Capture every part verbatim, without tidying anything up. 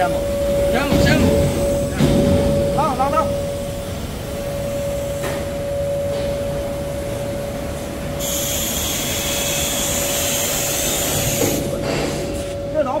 Chăm Chăm Chăm Đâu đâu đâu Đưa nó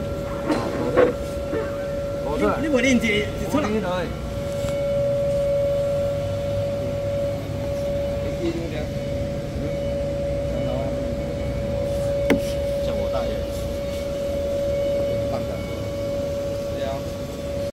Hãy subscribe cho kênh Ghiền Mì Gõ Để không bỏ lỡ những video hấp dẫn.